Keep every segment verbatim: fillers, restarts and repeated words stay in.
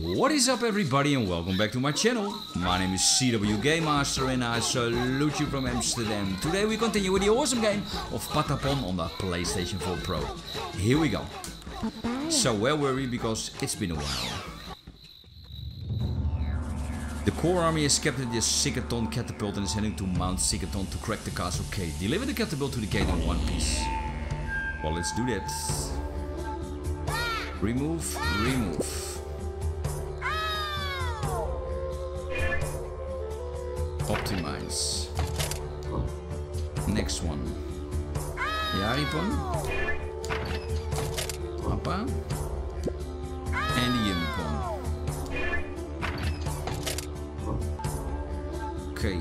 What is up everybody and welcome back to my channel. My name is ZWGamemaster and I salute you from Amsterdam. Today we continue with the awesome game of Patapon on the PlayStation four Pro. Here we go. So where were we, because it's been a while. The core army has captured the Sicaton Catapult and is heading to Mount Sicaton to crack the castle gate. Deliver the catapult to the gate in one piece. Well, let's do that. Remove, remove. Optimize. Next one. Yaripon. Papa. And the Yaripon. Okay.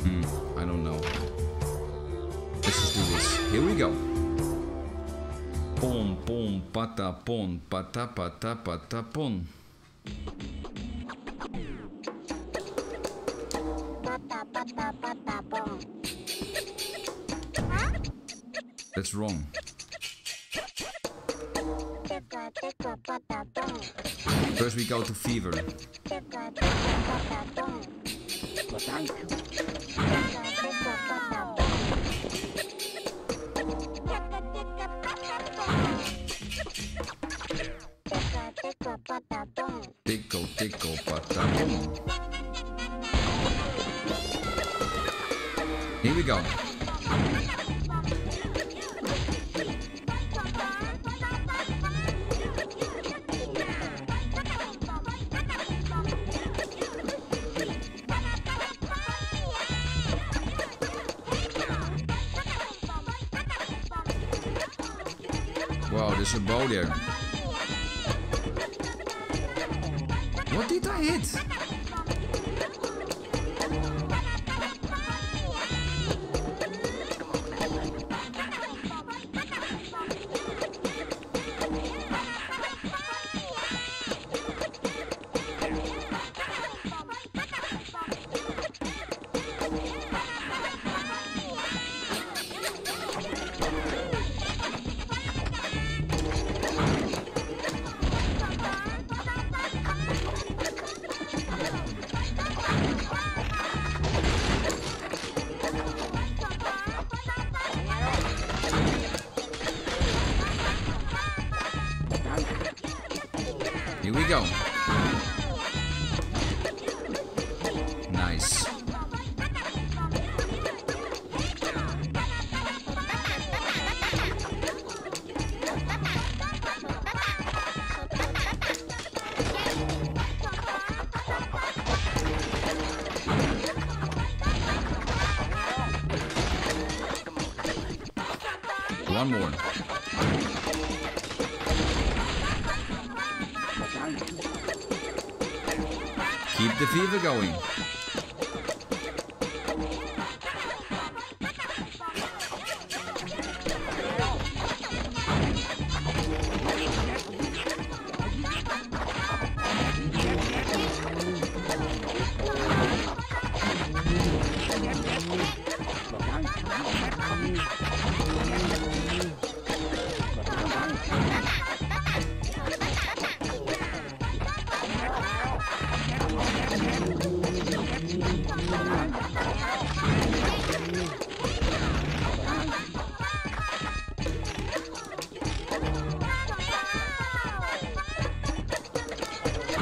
Hmm, I don't know. Let's just do this. Here we go. Pom pom patapon patapata patapon. That's wrong. First we go to fever. Tickle, tickle, patapon. Here we go. Wow, there's a bow there. What did I hit? Here we go. Nice. One more. Keep the fever going.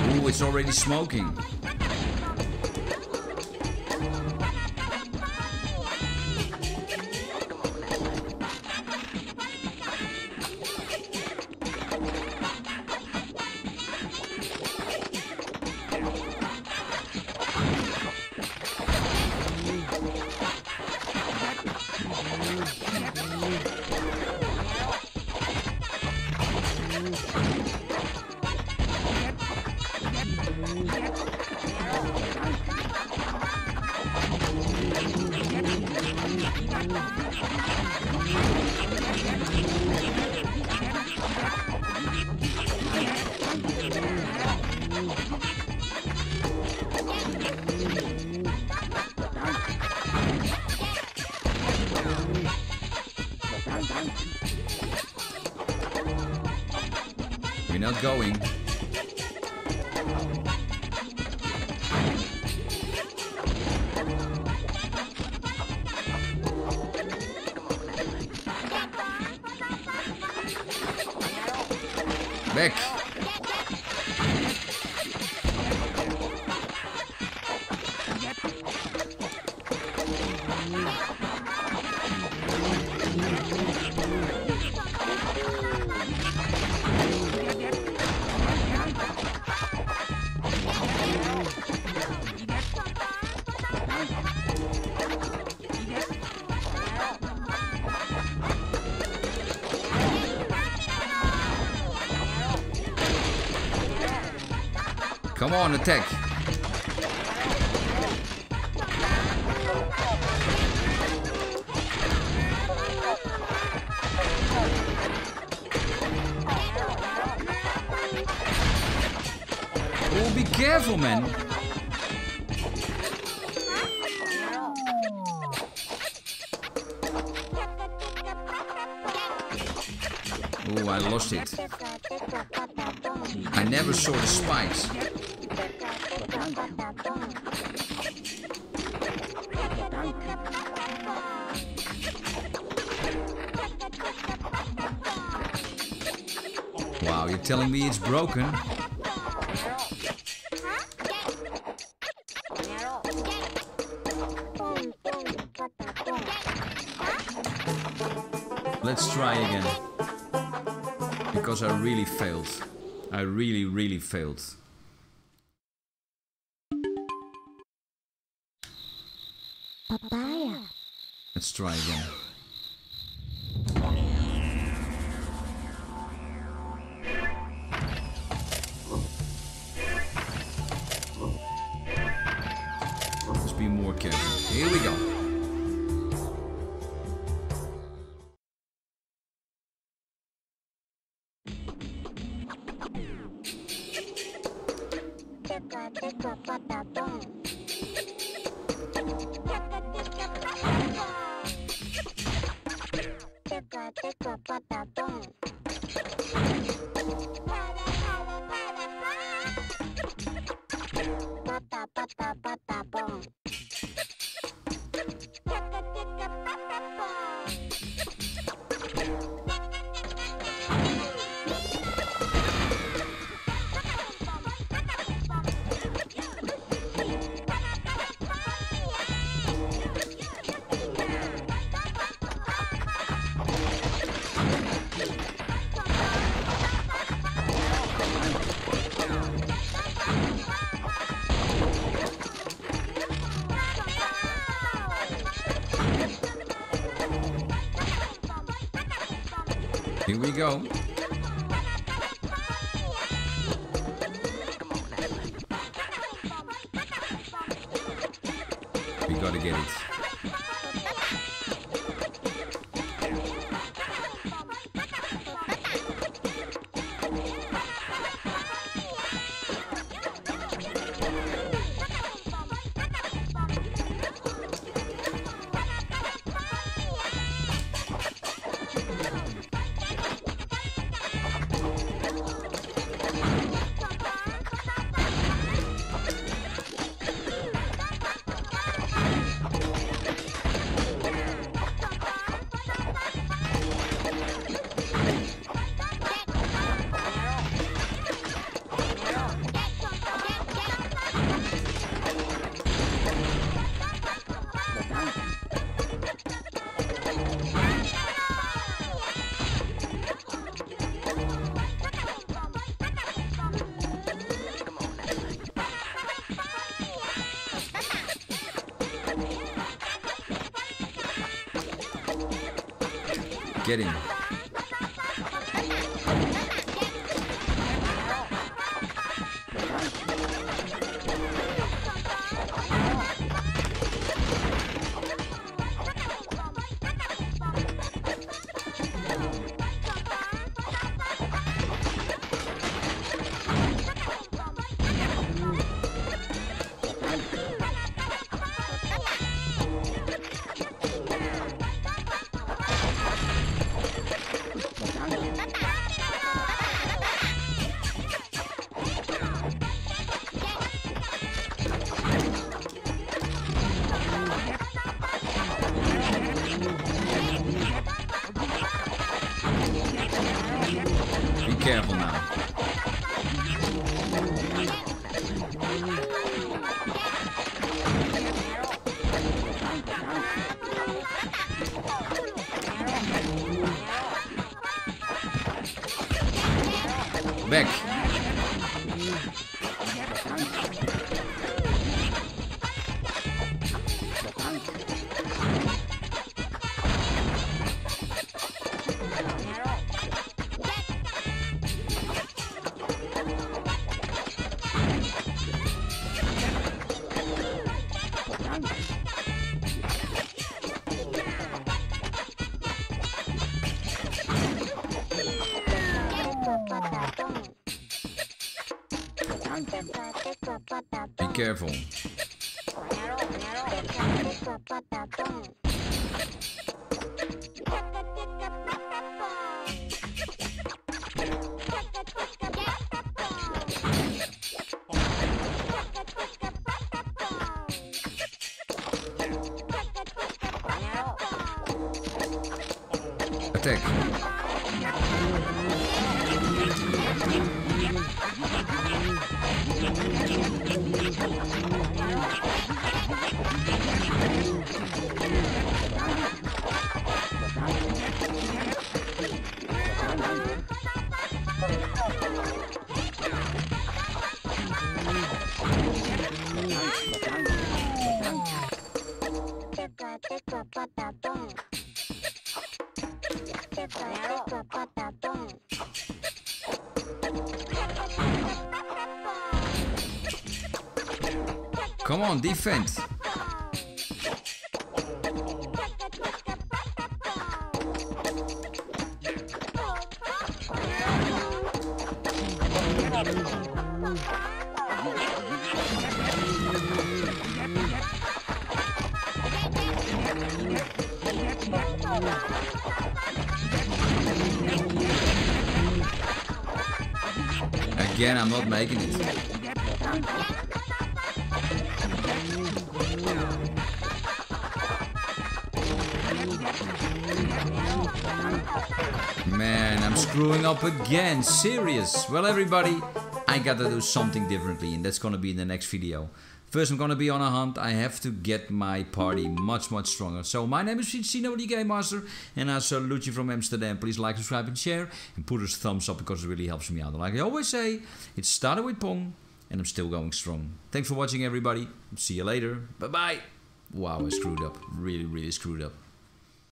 Ooh, it's already smoking. Get not going. Weg! Come on, attack! Oh, be careful, man! Oh, I lost it. I never saw the spikes. Wow, you're telling me it's broken? Let's try again. Because I really failed. I really, really failed. Papaya. Let's try again. Let's be more careful. Here we go. Here we go. We gotta get it. Get him. Be careful. Come on, defense. Again, I'm not making it. Man, I'm screwing up again, serious. Well, everybody, I gotta do something differently, and that's gonna be in the next video. First, I'm gonna be on a hunt. I have to get my party much, much stronger. So, my name is Z W Game Master, and I salute you from Amsterdam. Please like, subscribe, and share, and put a thumbs up because it really helps me out. Like I always say, it started with Pong, and I'm still going strong. Thanks for watching, everybody. See you later. Bye-bye. Wow, I screwed up. Really, really screwed up.